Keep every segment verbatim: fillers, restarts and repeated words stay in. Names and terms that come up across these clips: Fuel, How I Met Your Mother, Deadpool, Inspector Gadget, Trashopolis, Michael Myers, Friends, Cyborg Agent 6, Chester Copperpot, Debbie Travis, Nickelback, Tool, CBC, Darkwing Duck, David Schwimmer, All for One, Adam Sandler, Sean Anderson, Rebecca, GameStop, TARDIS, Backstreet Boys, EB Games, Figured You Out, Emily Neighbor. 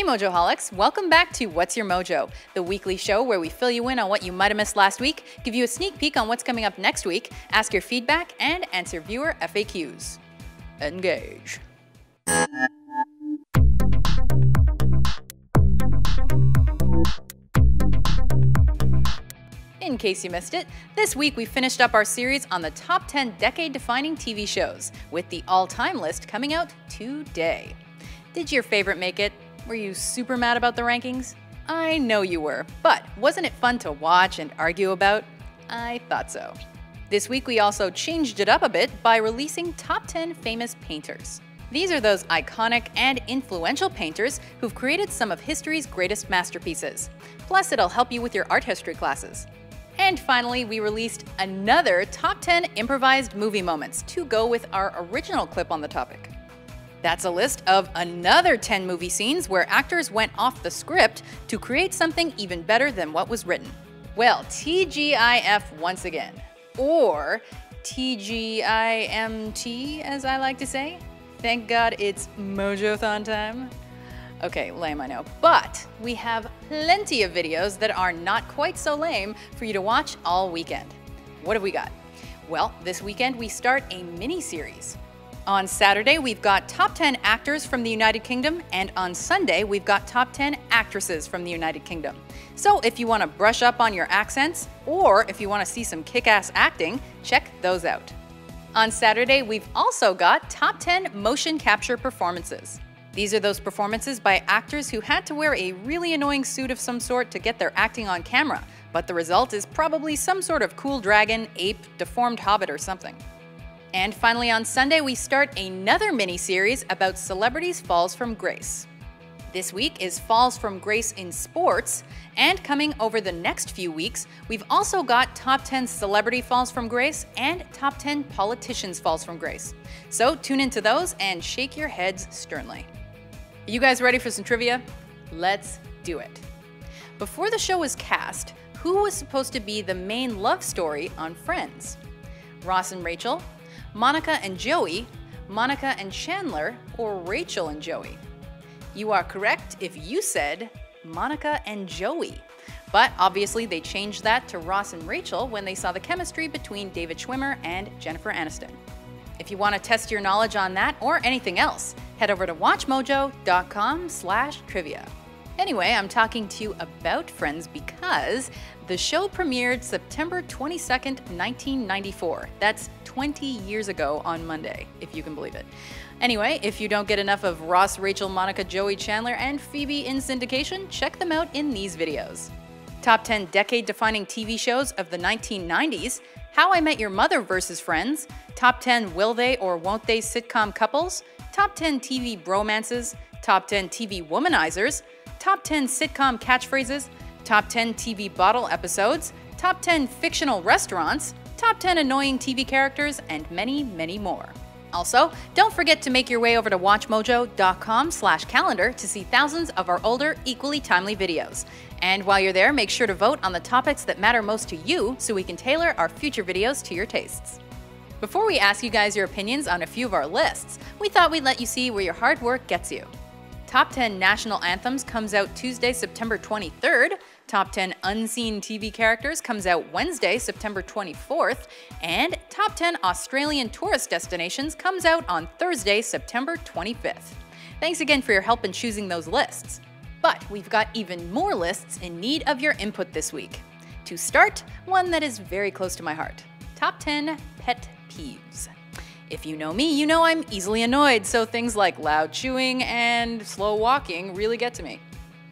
Hey Mojoholics, welcome back to What's Your Mojo, the weekly show where we fill you in on what you might have missed last week, give you a sneak peek on what's coming up next week, ask your feedback, and answer viewer F A Qs. Engage. In case you missed it, this week we finished up our series on the top ten decade-defining T V shows, with the all-time list coming out today. Did your favorite make it? Were you super mad about the rankings? I know you were, but wasn't it fun to watch and argue about? I thought so. This week we also changed it up a bit by releasing top ten famous painters. These are those iconic and influential painters who've created some of history's greatest masterpieces. Plus, it'll help you with your art history classes. And finally, we released another top ten improvised movie moments to go with our original clip on the topic. That's a list of another ten movie scenes where actors went off the script to create something even better than what was written. Well, T G I F once again, or T G I M T as I like to say. Thank God it's Mojothon time. Okay, lame, I know, but we have plenty of videos that are not quite so lame for you to watch all weekend. What have we got? Well, this weekend we start a mini-series. On Saturday, we've got top ten actors from the United Kingdom, and on Sunday, we've got top ten actresses from the United Kingdom. So if you want to brush up on your accents, or if you want to see some kick-ass acting, check those out. On Saturday, we've also got top ten motion capture performances. These are those performances by actors who had to wear a really annoying suit of some sort to get their acting on camera, but the result is probably some sort of cool dragon, ape, deformed hobbit or something. And finally on Sunday we start another mini-series about celebrities' falls from grace. This week is falls from grace in sports, and coming over the next few weeks we've also got top ten celebrity falls from grace and top ten politicians' falls from grace. So tune into those and shake your heads sternly. Are you guys ready for some trivia? Let's do it. Before the show was cast, who was supposed to be the main love story on Friends? Ross and Rachel, Monica and Joey, Monica and Chandler, or Rachel and Joey? You are correct if you said Monica and Joey, but obviously they changed that to Ross and Rachel when they saw the chemistry between David Schwimmer and Jennifer Aniston. If you want to test your knowledge on that or anything else, head over to watch mojo dot com slash trivia. Anyway, I'm talking to you about Friends because the show premiered September twenty-second, nineteen ninety-four. That's twenty years ago on Monday, if you can believe it. Anyway, if you don't get enough of Ross, Rachel, Monica, Joey, Chandler, and Phoebe in syndication, check them out in these videos. Top ten decade-defining T V shows of the nineteen nineties, How I Met Your Mother versus Friends, top ten will they or won't they sitcom couples, top ten T V bromances, top ten T V womanizers, top ten sitcom catchphrases, top ten T V bottle episodes, top ten fictional restaurants, top ten annoying T V characters, and many, many more. Also, don't forget to make your way over to watch mojo dot com slash calendar to see thousands of our older, equally timely videos. And while you're there, make sure to vote on the topics that matter most to you so we can tailor our future videos to your tastes. Before we ask you guys your opinions on a few of our lists, we thought we'd let you see where your hard work gets you. Top ten National Anthems comes out Tuesday, September twenty-third. Top ten Unseen T V Characters comes out Wednesday, September twenty-fourth. And Top ten Australian Tourist Destinations comes out on Thursday, September twenty-fifth. Thanks again for your help in choosing those lists. But we've got even more lists in need of your input this week. To start, one that is very close to my heart. Top ten Pet Peeves. If you know me, you know I'm easily annoyed, so things like loud chewing and slow walking really get to me.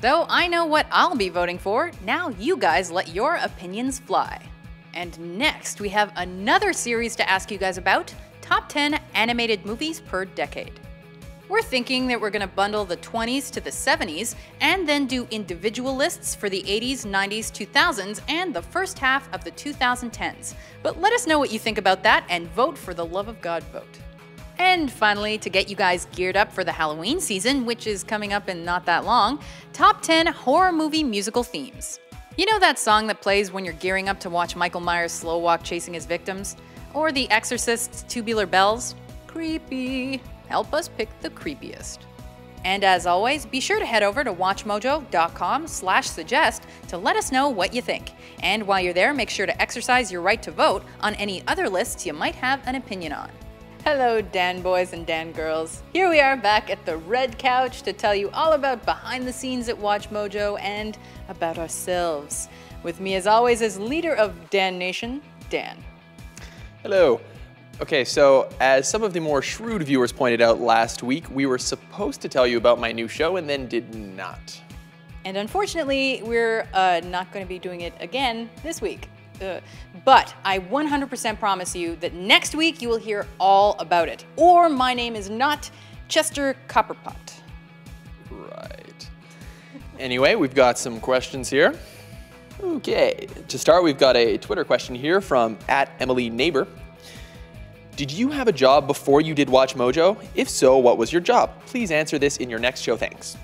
Though I know what I'll be voting for, now you guys let your opinions fly. And next, we have another series to ask you guys about, top ten animated movies per decade. We're thinking that we're gonna bundle the twenties to the seventies and then do individual lists for the eighties, nineties, two thousands, and the first half of the two thousand tens. But let us know what you think about that and vote for the love of God vote. And finally, to get you guys geared up for the Halloween season, which is coming up in not that long, top ten horror movie musical themes. You know that song that plays when you're gearing up to watch Michael Myers slow walk chasing his victims? Or The Exorcist's Tubular Bells? Creepy. Help us pick the creepiest. And as always, be sure to head over to watch mojo dot com slash suggest to let us know what you think. And while you're there, make sure to exercise your right to vote on any other lists you might have an opinion on. Hello, Dan boys and Dan girls. Here we are back at the red couch to tell you all about behind the scenes at WatchMojo and about ourselves. With me as always is leader of Dan Nation, Dan. Hello. Okay, so as some of the more shrewd viewers pointed out last week, we were supposed to tell you about my new show and then did not. And unfortunately, we're uh, not going to be doing it again this week. Uh, but I one hundred percent promise you that next week you will hear all about it. Or my name is not Chester Copperpot. Right. Anyway, we've got some questions here. Okay, to start, we've got a Twitter question here from at Emily Neighbor. Did you have a job before you did WatchMojo? If so, what was your job? Please answer this in your next show, thanks.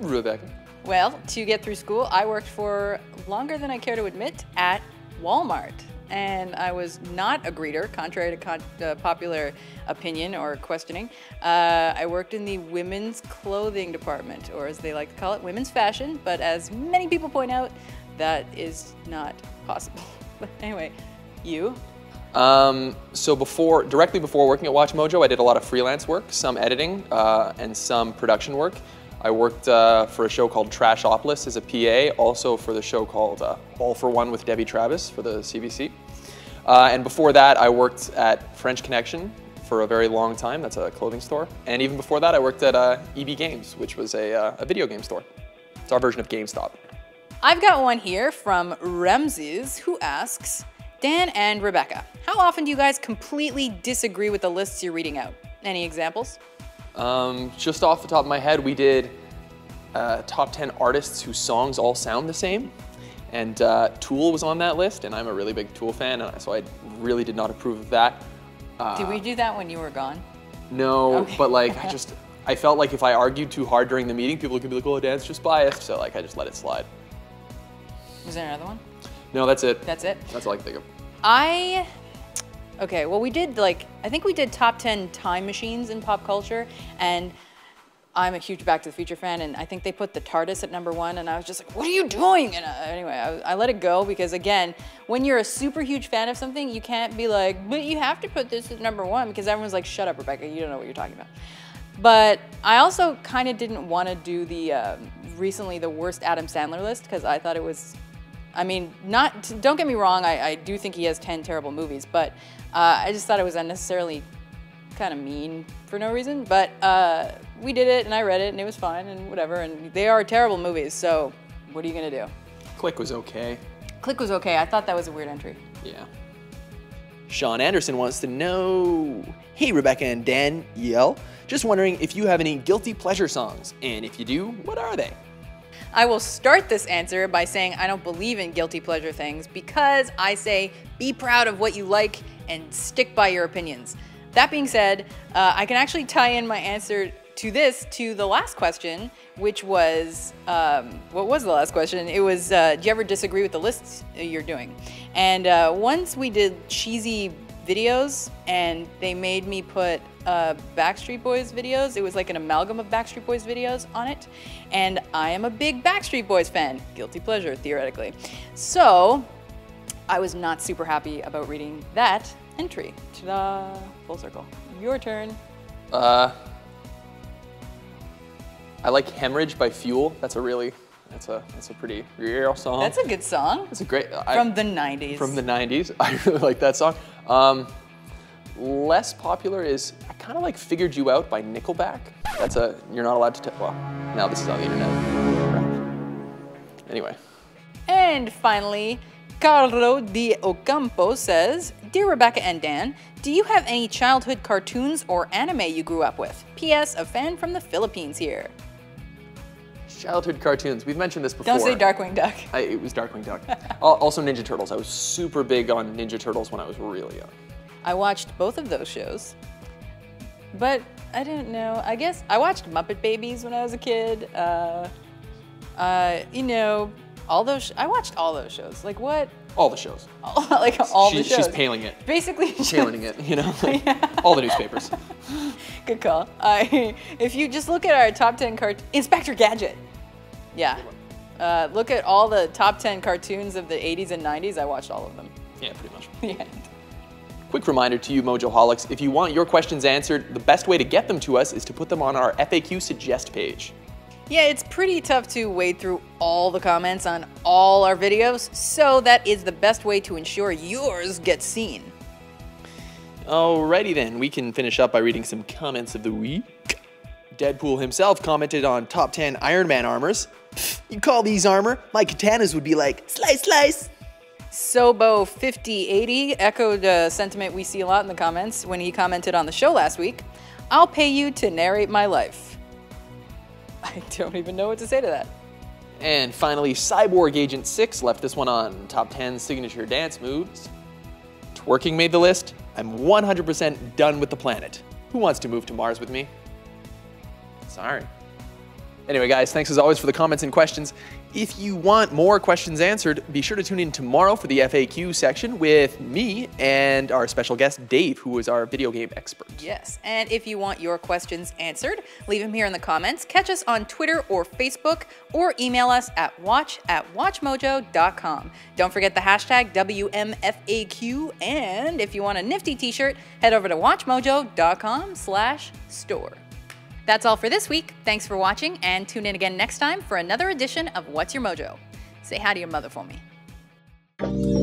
Rebecca. Well, to get through school, I worked for longer than I care to admit at Walmart. And I was not a greeter, contrary to con uh, popular opinion or questioning. Uh, I worked in the women's clothing department, or as they like to call it, women's fashion. But as many people point out, that is not possible. But anyway, you? Um, so before, directly before working at WatchMojo, I did a lot of freelance work, some editing uh, and some production work. I worked uh, for a show called Trashopolis as a P A, also for the show called uh, All for One with Debbie Travis for the C B C. Uh, and before that, I worked at French Connection for a very long time. That's a clothing store. And even before that, I worked at uh, E B Games, which was a, uh, a video game store. It's our version of GameStop. I've got one here from Remses, who asks, Dan and Rebecca, how often do you guys completely disagree with the lists you're reading out? Any examples? Um, just off the top of my head, we did uh, top ten artists whose songs all sound the same. And uh, Tool was on that list, and I'm a really big Tool fan, so I really did not approve of that. Uh, did we do that when you were gone? No, okay. But like, I just, I felt like if I argued too hard during the meeting, people could be like, oh, Dan's just biased, so like, I just let it slide. Was there another one? No, that's it. That's it? That's all I can think of. I, okay, well we did like, I think we did top ten time machines in pop culture, and I'm a huge Back to the Future fan, and I think they put the TARDIS at number one, and I was just like, what are you doing? And I, anyway, I, I let it go, because again, when you're a super huge fan of something, you can't be like, but you have to put this at number one, because everyone's like, shut up, Rebecca, you don't know what you're talking about. But I also kind of didn't want to do the, um, recently the worst Adam Sandler list, because I thought it was, I mean, not, don't get me wrong, I, I do think he has ten terrible movies, but uh, I just thought it was unnecessarily kind of mean for no reason. But uh, we did it, and I read it, and it was fine, and whatever, and they are terrible movies, so what are you gonna do? Click was okay. Click was okay, I thought that was a weird entry. Yeah. Sean Anderson wants to know, hey Rebecca and Dan, yell, just wondering if you have any guilty pleasure songs, and if you do, what are they? I will start this answer by saying I don't believe in guilty pleasure things, because I say be proud of what you like and stick by your opinions. That being said, uh, I can actually tie in my answer to this to the last question, which was, um, what was the last question? It was, uh, do you ever disagree with the lists you're doing? And uh, once we did cheesy videos and they made me put Uh, Backstreet Boys videos. It was like an amalgam of Backstreet Boys videos on it, and I am a big Backstreet Boys fan. Guilty pleasure, theoretically. So I was not super happy about reading that entry. Ta-da! Full circle. Your turn. Uh, I like Hemorrhage by Fuel. That's a really, that's a that's a pretty real song. That's a good song. That's a great. I, from the nineties. From the nineties. I really like that song. Um, Less popular is, I kind of like Figured You Out by Nickelback. That's a, you're not allowed to tell, well, now this is on the internet. Anyway. And finally, Carlo D. Ocampo says, dear Rebecca and Dan, do you have any childhood cartoons or anime you grew up with? P S A fan from the Philippines here. Childhood cartoons, we've mentioned this before. Don't say Darkwing Duck. I, it was Darkwing Duck. Also Ninja Turtles, I was super big on Ninja Turtles when I was really young. I watched both of those shows, but I don't know. I guess I watched Muppet Babies when I was a kid. Uh, uh, you know, All those, sh I watched all those shows. Like what? All the shows. All, like all she, the shows. She's paling it. Basically. Paling it, you know? Like, yeah. All the newspapers. Good call. I, if you just look at our top ten cart, Inspector Gadget. Yeah. Uh, look at all the top ten cartoons of the eighties and nineties. I watched all of them. Yeah, pretty much. Yeah. Quick reminder to you, Mojoholics, if you want your questions answered, the best way to get them to us is to put them on our F A Q Suggest page. Yeah, it's pretty tough to wade through all the comments on all our videos, so that is the best way to ensure yours gets seen. Alrighty then, we can finish up by reading some comments of the week. Deadpool himself commented on top ten Iron Man armors. Pfft, you call these armor? My katanas would be like, slice, slice. Sobo fifty eighty echoed a sentiment we see a lot in the comments when he commented on the show last week. I'll pay you to narrate my life. I don't even know what to say to that. And finally, Cyborg Agent six left this one on top ten signature dance moves. Twerking made the list. I'm one hundred percent done with the planet. Who wants to move to Mars with me? Sorry. Anyway, guys, thanks as always for the comments and questions. If you want more questions answered, be sure to tune in tomorrow for the F A Q section with me and our special guest, Dave, who is our video game expert. Yes, and if you want your questions answered, leave them here in the comments. Catch us on Twitter or Facebook, or email us at watch at watch mojo dot com. Don't forget the hashtag W M F A Q, and if you want a nifty t-shirt, head over to watch mojo dot com slash store. That's all for this week. Thanks for watching, and tune in again next time for another edition of What's Your Mojo. Say hi to your mother for me.